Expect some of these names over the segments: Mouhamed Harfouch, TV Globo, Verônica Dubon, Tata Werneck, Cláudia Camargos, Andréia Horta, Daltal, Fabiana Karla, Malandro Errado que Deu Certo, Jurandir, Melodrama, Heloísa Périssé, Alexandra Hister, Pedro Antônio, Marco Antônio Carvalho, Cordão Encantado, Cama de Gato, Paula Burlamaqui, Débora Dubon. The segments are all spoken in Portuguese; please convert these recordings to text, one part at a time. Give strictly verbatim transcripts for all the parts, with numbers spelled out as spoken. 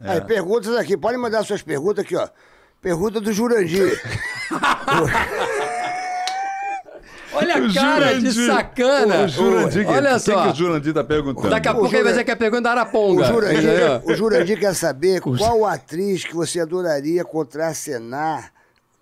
É. Aí, perguntas aqui. Podem mandar suas perguntas aqui, ó. Pergunta do Jurandir. Olha a cara Jurandir, de sacana. O Jurandir, o, olha só. O que o Jurandir tá perguntando? Daqui a o pouco Jurandir, ele vai dizer que é a pergunta da Araponga. O Jurandir, é. o Jurandir quer saber qual atriz que você adoraria contracenar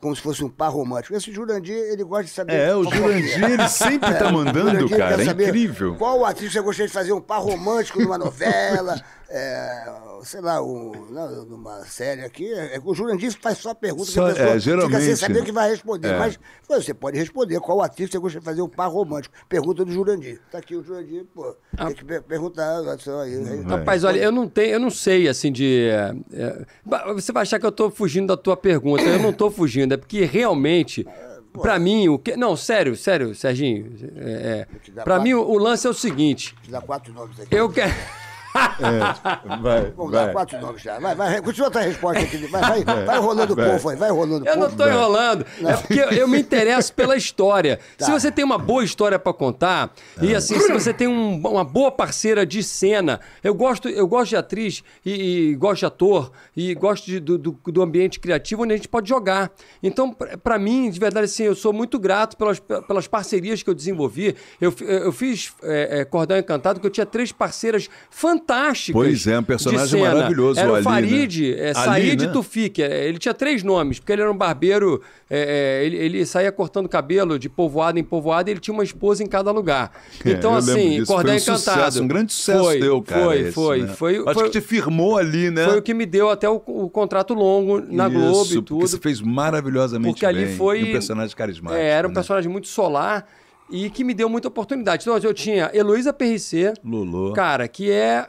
como se fosse um par romântico. Esse Jurandir, ele gosta de saber... É, o Jurandir, é. ele sempre é. tá mandando, cara. É incrível. Qual atriz você gostaria de fazer um par romântico numa novela... É, sei lá, um, numa série aqui, é, o Jurandir faz só pergunta só, que a pessoa é, fica sem saber o que vai responder. É. Mas você pode responder qual atriz você gosta de fazer um par romântico. Pergunta do Jurandir. Tá aqui o Jurandir, pô. Ah. Tem que perguntar. Só aí, aí. Rapaz, olha, eu não, tenho, eu não sei, assim, de... É, você vai achar que eu tô fugindo da tua pergunta. Eu não tô fugindo, é porque realmente... É, pra mim, o que... Não, sério, sério, Serginho. É, pra quatro, mim, o, o lance é o seguinte... Te dá quatro nomes aqui. Eu quero... É, vai, Vamos vai. dar quatro nomes já. Vai, vai, continua a tua resposta aqui. Vai, vai, vai rolando o povo aí, vai rolando o povo. Eu não estou enrolando, não. É porque eu, eu me interesso pela história. Tá. Se você tem uma boa história para contar, tá. e assim, se você tem um, uma boa parceira de cena, eu gosto, eu gosto de atriz e, e gosto de ator, e gosto de, do, do, do ambiente criativo onde a gente pode jogar. Então, para mim, de verdade, assim, eu sou muito grato pelas, pelas parcerias que eu desenvolvi. Eu, eu fiz é, é, Cordão Encantado, que eu tinha três parceiras fantásticas. Fantásticas. Pois é, um personagem maravilhoso. Era o, o Ali, Farid, né? é, Said né? Tufik. Ele tinha três nomes, porque ele era um barbeiro, é, ele, ele saía cortando cabelo de povoado em povoado e ele tinha uma esposa em cada lugar. É, então, assim, Cordão um Encantado. Sucesso, um grande sucesso foi, deu, cara. Foi, esse, foi, né? foi, foi. Acho foi, que te firmou ali, né? Foi o que me deu até o, o contrato longo na Isso, Globo e tudo. Você fez maravilhosamente porque bem. Ali foi, e um personagem carismático. É, era um né? personagem muito solar. E que me deu muita oportunidade. Então, eu tinha Heloísa Périssé, Lulô. Cara, que é,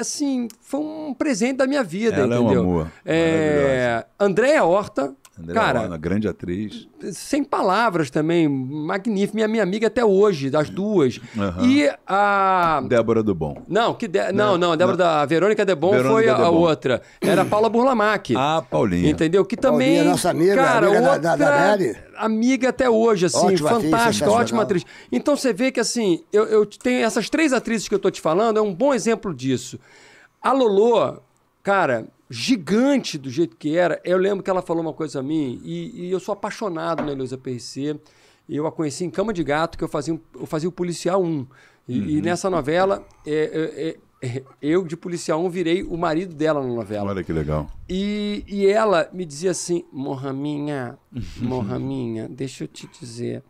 assim, foi um presente da minha vida, Ela entendeu? É um amor. É, Andréia Horta, Andréia cara... Horta, grande atriz. Sem palavras também, magnífico. Minha, minha amiga até hoje, das duas. Uhum. E a... Débora Dubon. Não, que de... não, não, não, a Débora não. Da... A Verônica Dubon foi a, a outra. Era a Paula Burlamaqui. Ah, Paulinha. Entendeu? Que também... Paulinha, nossa amiga, cara, amiga outra... da, da, da Mary. Amiga até hoje, assim, ótima fantástica, atriz, ótima atriz. Então você vê que, assim, eu, eu tenho essas três atrizes que eu tô te falando, é um bom exemplo disso. A Lolô, cara, gigante do jeito que era, eu lembro que ela falou uma coisa a mim, e, e eu sou apaixonado na Heloísa Périssé. Eu a conheci em Cama de Gato, que eu fazia, eu fazia o Policial um. E, uhum. e nessa novela, é, é, é, eu de Policial um virei o marido dela na novela. Olha que legal. E, e ela me dizia assim, Mohaminha, Mohaminha, deixa eu te dizer.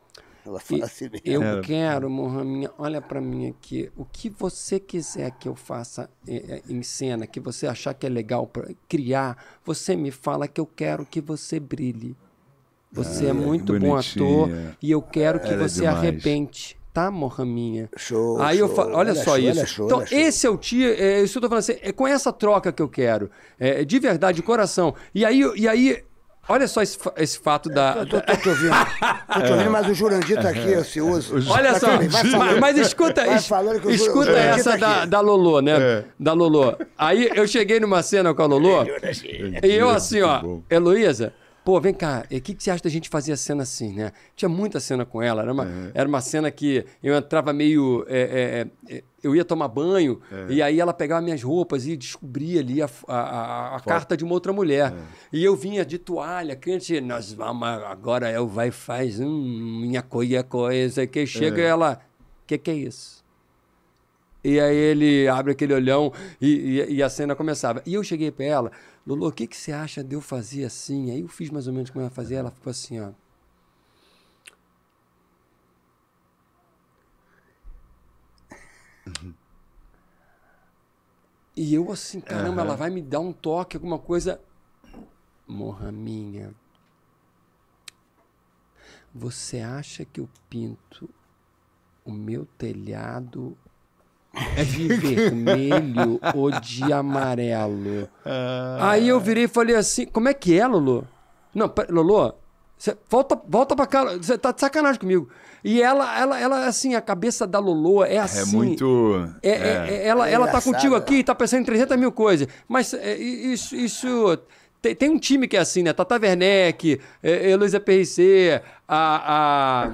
Ela fala assim, eu é. quero, Mohaminha, olha pra mim aqui, o que você quiser que eu faça em cena, que você achar que é legal pra criar, você me fala que eu quero que você brilhe. Você ah, é muito bonitinha. Bom ator e eu quero que Ela você demais. arrebente. Tá, Mohaminha? Show, Aí show. eu falo, olha, olha só show, isso. Olha show, então, olha esse é o tio, é, isso eu tô falando assim, é com essa troca que eu quero, é, de verdade, de coração. E aí, e aí olha só esse, esse fato é, da... Eu tô, tô, tô te ouvindo, tô te ouvindo, mas o Jurandir tá aqui, ansioso. Olha tá só, mas, mas escuta, es, que escuta Jurandir essa tá da, da Lolô, né? É. Da Lolô. Aí eu cheguei numa cena com a Lolô, e eu assim, ó, Heloísa... Pô, vem cá, o que, que você acha da gente fazer a cena assim, né? Tinha muita cena com ela, era uma, é. era uma cena que eu entrava meio... É, é, é, eu ia tomar banho, é. e aí ela pegava minhas roupas e descobria ali a, a, a, a carta de uma outra mulher. É. E eu vinha de toalha, crente, nós vamos, agora eu vai faz hum, minha coia, coisa, que chega é. e ela, o que, que é isso? E aí ele abre aquele olhão e, e, e a cena começava. E eu cheguei pra ela, Lulô, o que, que você acha de eu fazer assim? Aí eu fiz mais ou menos como ela fazia, ela ficou assim, ó. Uhum. E eu assim, caramba, uhum. ela vai me dar um toque, alguma coisa. Mohaminha, você acha que eu pinto o meu telhado... de vermelho ou de amarelo? Ah. Aí eu virei e falei assim, como é que é, Lolô? Não, Lolô, você volta, volta pra cá, você tá de sacanagem comigo. E ela, ela, ela assim, a cabeça da Lolô é assim. É muito... É, é, é, ela, é ela tá contigo aqui e tá pensando em trezentas mil coisas. Mas é, isso... isso tem, tem um time que é assim, né? Tata Werneck, é, Heloísa Périssé, a... a...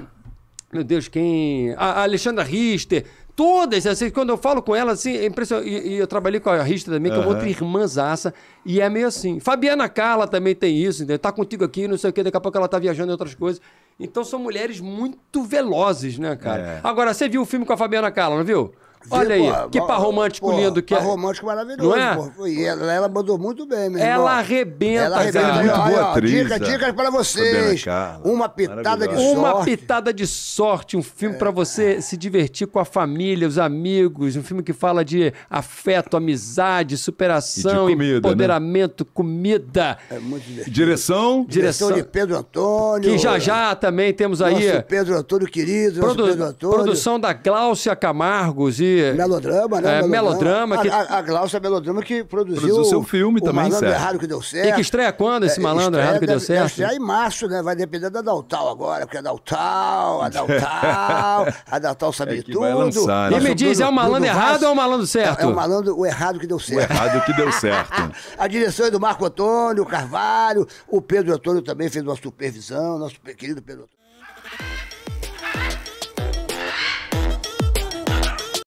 Meu Deus, quem... A Alexandra Hister. Todas, assim, quando eu falo com ela, assim, é impressionante. E, e eu trabalhei com a Hister também, que uhum. é outra irmãzaça, e é meio assim. Fabiana Karla também tem isso, entendeu? Tá contigo aqui, não sei o quê, daqui a pouco ela tá viajando em outras coisas. Então são mulheres muito velozes, né, cara? É. Agora, você viu o filme com a Fabiana Karla, não viu? Vê, Olha aí, pô, que pá romântico pô, lindo que é. Pá romântico maravilhoso, não é? Pô. E ela, ela mandou muito bem, meu irmão. Ela arrebenta, ela arrebenta, cara. Muito boa ó, atriz. Dicas dica para vocês. Uma pitada de sorte. Uma pitada de sorte, um filme é. para você se divertir com a família, os amigos, um filme que fala de afeto, amizade, superação, e de comida, empoderamento, né? comida. É muito divertido. Direção? Direção. Direção de Pedro Antônio. Que já já também temos aí. Nosso Pedro Antônio querido, nosso Produ Pedro Antônio. Produção da Cláudia Camargos e Melodrama, né? É, melodrama. melodrama que... a, a Glaucia Melodrama que produziu, produziu seu filme o também, Malandro Errado que Deu Certo. E que estreia quando esse é, Malandro Errado que deve, Deu Certo? Vai estrear em março, né? Vai depender da Daltal agora, porque a Daltal, a Daltal, a Daltal sabe é tudo. Lançar, né? E me diz, é o Malandro Errado ou é o Malandro Certo? É, é o Malandro o Errado que Deu Certo. O Errado que Deu Certo. A direção é do Marco Antônio Carvalho, o Pedro Antônio também fez uma supervisão, nosso querido Pedro Antônio.